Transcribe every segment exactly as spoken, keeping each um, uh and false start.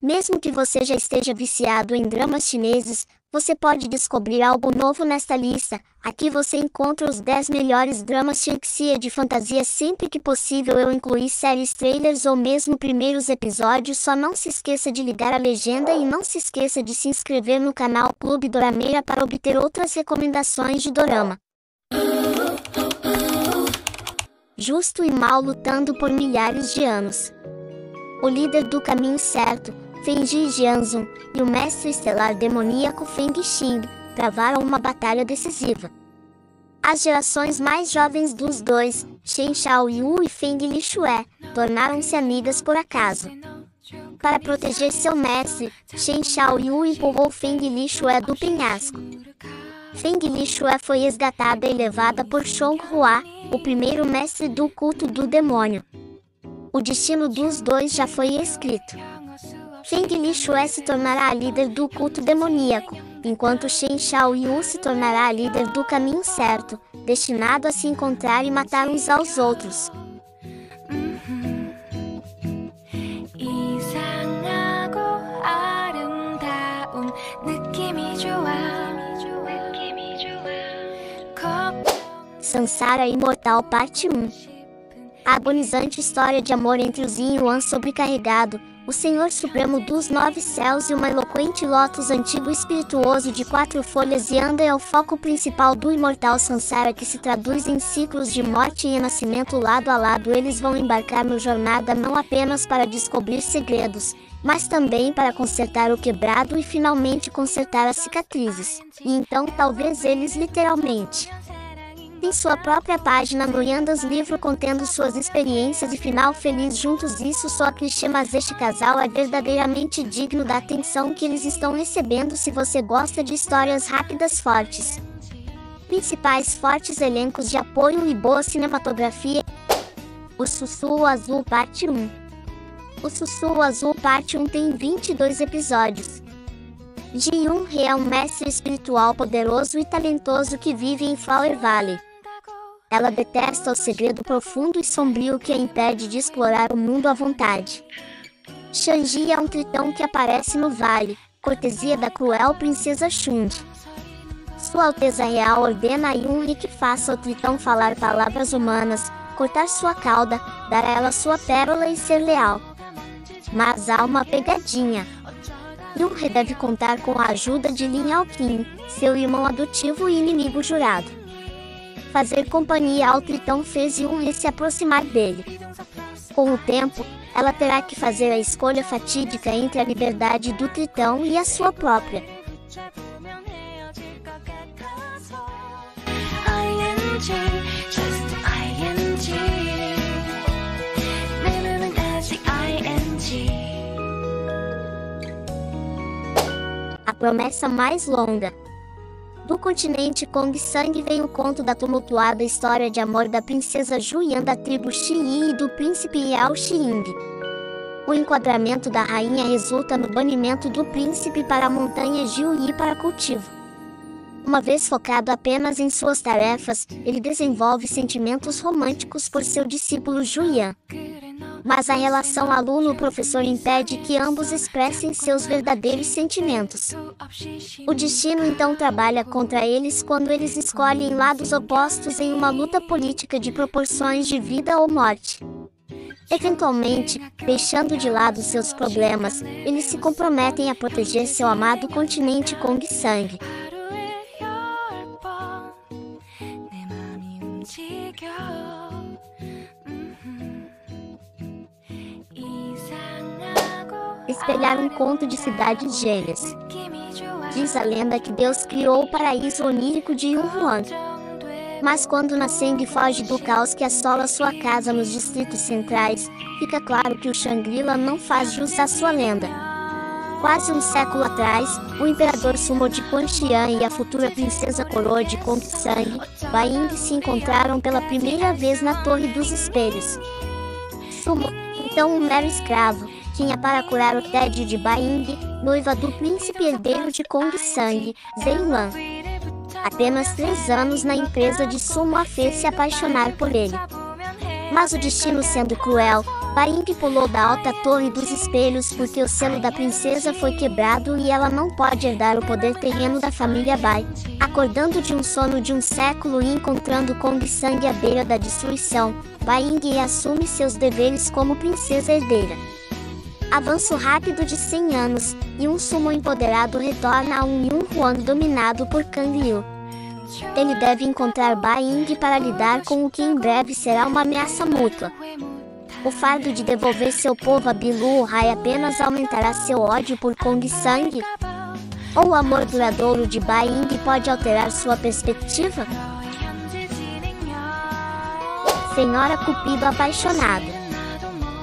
Mesmo que você já esteja viciado em dramas chineses, você pode descobrir algo novo nesta lista. Aqui você encontra os dez melhores dramas Shanxia de fantasia. Sempre que possível eu incluí séries, trailers ou mesmo primeiros episódios. Só não se esqueça de ligar a legenda e não se esqueça de se inscrever no canal Club Dorameira para obter outras recomendações de dorama. Justo e mal lutando por milhares de anos. O líder do caminho certo, Feng Ji Jianzun, e o mestre estelar demoníaco Feng Xing, travaram uma batalha decisiva. As gerações mais jovens dos dois, Shen Shaoyu e Feng Lixue, tornaram-se amigas por acaso. Para proteger seu mestre, Shen Shaoyu empurrou Feng Lixue do penhasco. Feng Lixue foi resgatada e levada por Chong Hua, o primeiro mestre do culto do demônio. O destino dos dois já foi escrito. Feng Lixue se tornará a líder do culto demoníaco, enquanto Shen Shaoyu se tornará a líder do caminho certo, destinado a se encontrar e matar uns aos outros. Samsara Imortal Parte um. A agonizante história de amor entre o Zin e o An sobrecarregado, o Senhor Supremo dos Nove Céus e uma eloquente Lótus antigo espirituoso de quatro folhas e anda é o foco principal do Immortal Samsara, que se traduz em ciclos de morte e renascimento lado a lado. Eles vão embarcar numa jornada não apenas para descobrir segredos, mas também para consertar o quebrado e finalmente consertar as cicatrizes. E então talvez eles literalmente... Em sua própria página no Yandas livro contendo suas experiências e final feliz juntos. Isso só clichê, mas este casal é verdadeiramente digno da atenção que eles estão recebendo. Se você gosta de histórias rápidas, fortes principais, fortes elencos de apoio e boa cinematografia. O Sussurro Azul Parte um. O Sussurro Azul Parte um tem vinte e dois episódios. De um Real é um mestre espiritual poderoso e talentoso que vive em Flower Valley. Ela detesta o segredo profundo e sombrio que a impede de explorar o mundo à vontade. Shangji é um tritão que aparece no vale, cortesia da cruel princesa Xunji. Sua Alteza Real ordena a Yunli que faça o tritão falar palavras humanas, cortar sua cauda, dar a ela sua pérola e ser leal. Mas há uma pegadinha. Yunli deve contar com a ajuda de Lin Alkin, seu irmão adotivo e inimigo jurado. Fazer companhia ao tritão fez Yunli se aproximar dele. Com o tempo, ela terá que fazer a escolha fatídica entre a liberdade do tritão e a sua própria. A promessa mais longa. Do continente Kong Sangue vem o conto da tumultuada história de amor da princesa Zhu Yan, da tribo Xi Yi e do príncipe Yao Xi Ying. O enquadramento da rainha resulta no banimento do príncipe para a montanha Jiuyi para cultivo. Uma vez focado apenas em suas tarefas, ele desenvolve sentimentos românticos por seu discípulo Zhu Yan. Mas a relação aluno-professor impede que ambos expressem seus verdadeiros sentimentos. O destino então trabalha contra eles quando eles escolhem lados opostos em uma luta política de proporções de vida ou morte. Eventualmente, deixando de lado seus problemas, eles se comprometem a proteger seu amado continente Kong Sangue. Espelhar um conto de cidades gêmeas. Diz a lenda que Deus criou o paraíso onírico de Yunhuan. Mas quando Nasceng foge do caos que assola sua casa nos distritos centrais, fica claro que o Shangri-La não faz jus à sua lenda. Quase um século atrás, o imperador Sumo de Quan Xian e a futura princesa coroa de Kong Sang, Bai Ying, se encontraram pela primeira vez na Torre dos Espelhos. Sumo, então um mero escravo, tinha para curar o tédio de Bai Ying, noiva do príncipe herdeiro de Kong Sang, Zin Lan. Apenas três anos na empresa de Sumo a fez se apaixonar por ele. Mas o destino, sendo cruel, Bai Ying pulou da alta torre dos espelhos porque o selo da princesa foi quebrado e ela não pode herdar o poder terreno da família Bai, acordando de um sono de um século e encontrando Kong Sangue à beira da destruição. Bai Ying assume seus deveres como princesa herdeira. Avanço rápido de cem anos, e um sumo empoderado retorna a um Yun-Huan dominado por Kang Liu. Ele deve encontrar Bai Ying para lidar com o que em breve será uma ameaça mútua. O fardo de devolver seu povo a Bilu Rai apenas aumentará seu ódio por Kong Sangue? Ou o amor duradouro de Bai Ying pode alterar sua perspectiva? Senhora Cupido apaixonado.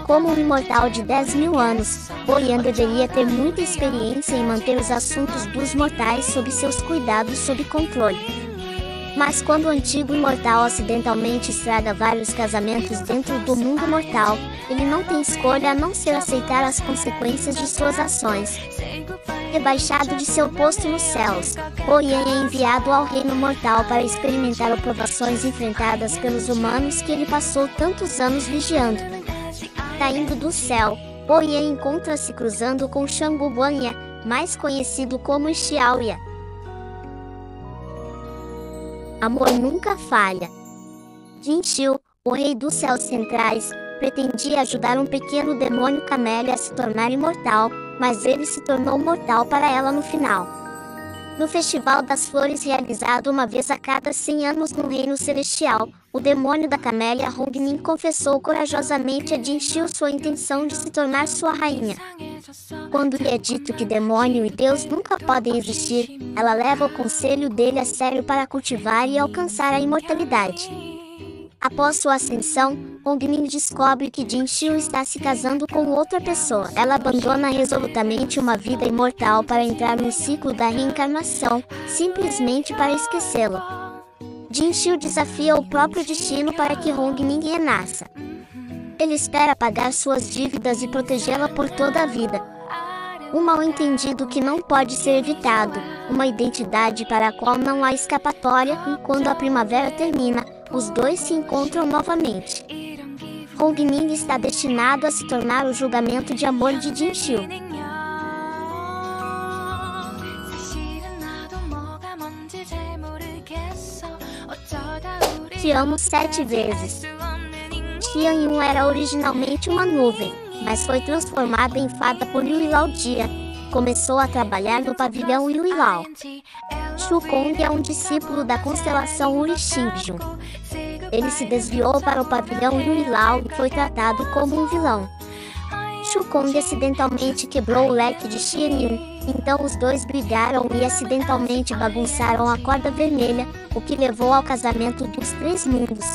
Como um imortal de dez mil anos, Boyan deveria ter muita experiência em manter os assuntos dos mortais sob seus cuidados sob controle. Mas quando o antigo imortal acidentalmente estraga vários casamentos dentro do mundo mortal, ele não tem escolha a não ser aceitar as consequências de suas ações. Rebaixado de seu posto nos céus, Boyan é enviado ao reino mortal para experimentar provações enfrentadas pelos humanos que ele passou tantos anos vigiando. Caindo do céu, Boyan encontra-se cruzando com Xangu Guanha, mais conhecido como Xiaoya. Amor nunca falha. Jin Xiu, o rei dos céus centrais, pretendia ajudar um pequeno demônio camélia a se tornar imortal, mas ele se tornou mortal para ela no final. No Festival das Flores realizado uma vez a cada cem anos no Reino Celestial, o demônio da camélia Hong Ning confessou corajosamente a Jin Xiu sua intenção de se tornar sua rainha. Quando lhe é dito que demônio e Deus nunca podem existir, ela leva o conselho dele a sério para cultivar e alcançar a imortalidade. Após sua ascensão, Hong Ning descobre que Jin Xiu está se casando com outra pessoa. Ela abandona resolutamente uma vida imortal para entrar no ciclo da reencarnação, simplesmente para esquecê-lo. Jin Xiu desafia o próprio destino para que Hong Ning renasça. Ele espera pagar suas dívidas e protegê-la por toda a vida. Um mal-entendido que não pode ser evitado, uma identidade para a qual não há escapatória, e quando a primavera termina, os dois se encontram novamente. Hong Ning está destinado a se tornar o julgamento de amor de Jin Xiu. Te amo sete vezes. Xian Yun era originalmente uma nuvem, mas foi transformada em fada por Yulilau Dia. Começou a trabalhar no pavilhão Yulilau. Shukong é um discípulo da constelação Urixingjun. Ele se desviou para o pavilhão Yulilau e foi tratado como um vilão. Shukong acidentalmente quebrou o leque de Xian Yun, então os dois brigaram e acidentalmente bagunçaram a corda vermelha, o que levou ao casamento dos três mundos.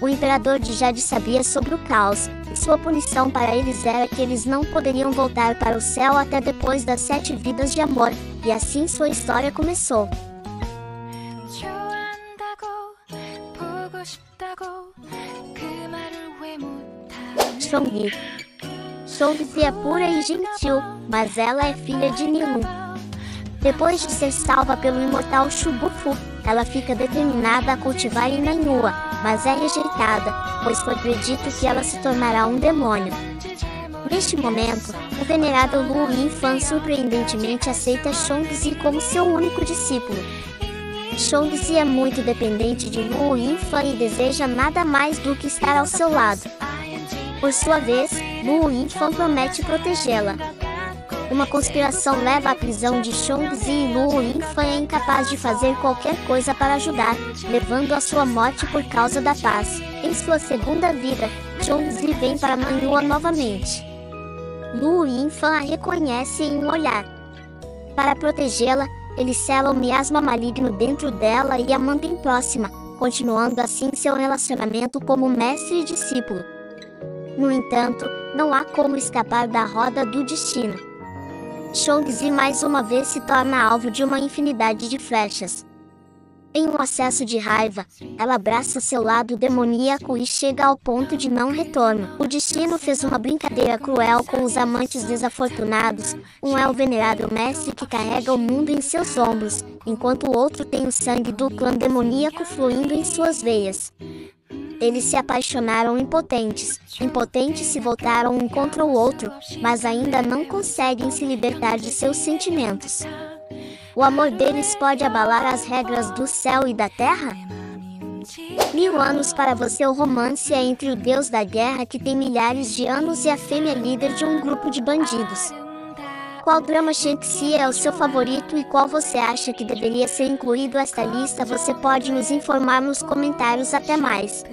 O imperador de Jade sabia sobre o caos, e sua punição para eles era que eles não poderiam voltar para o céu até depois das sete vidas de amor, e assim sua história começou. Shang-Li. Shang-Li é pura e gentil, mas ela é filha de Nilu. Depois de ser salva pelo imortal Shubufu, ela fica determinada a cultivar Inanua, mas é rejeitada, pois foi predito que ela se tornará um demônio. Neste momento, o venerável Lu Yinfan surpreendentemente aceita Chongzi como seu único discípulo. Chongzi é muito dependente de Lu Yinfan e deseja nada mais do que estar ao seu lado. Por sua vez, Lu Yinfan promete protegê-la. Uma conspiração leva à prisão de Chongzi e Lu Yinfan é incapaz de fazer qualquer coisa para ajudar, levando a sua morte por causa da paz. Em sua segunda vida, Chongzi vem para Manhua novamente. Lu Yinfan a reconhece em um olhar. Para protegê-la, ele sela o miasma maligno dentro dela e a mantém próxima, continuando assim seu relacionamento como mestre e discípulo. No entanto, não há como escapar da roda do destino. Chongzi mais uma vez se torna alvo de uma infinidade de flechas. Em um acesso de raiva, ela abraça seu lado demoníaco e chega ao ponto de não retorno. O destino fez uma brincadeira cruel com os amantes desafortunados, um é o venerável mestre que carrega o mundo em seus ombros, enquanto o outro tem o sangue do clã demoníaco fluindo em suas veias. Eles se apaixonaram impotentes. Impotentes se voltaram um contra o outro, mas ainda não conseguem se libertar de seus sentimentos. O amor deles pode abalar as regras do céu e da terra? Mil anos para você. O romance é entre o deus da guerra que tem milhares de anos e a fêmea líder de um grupo de bandidos. Qual drama Shang-Chi é o seu favorito e qual você acha que deveria ser incluído esta lista? Você pode nos informar nos comentários. Até mais!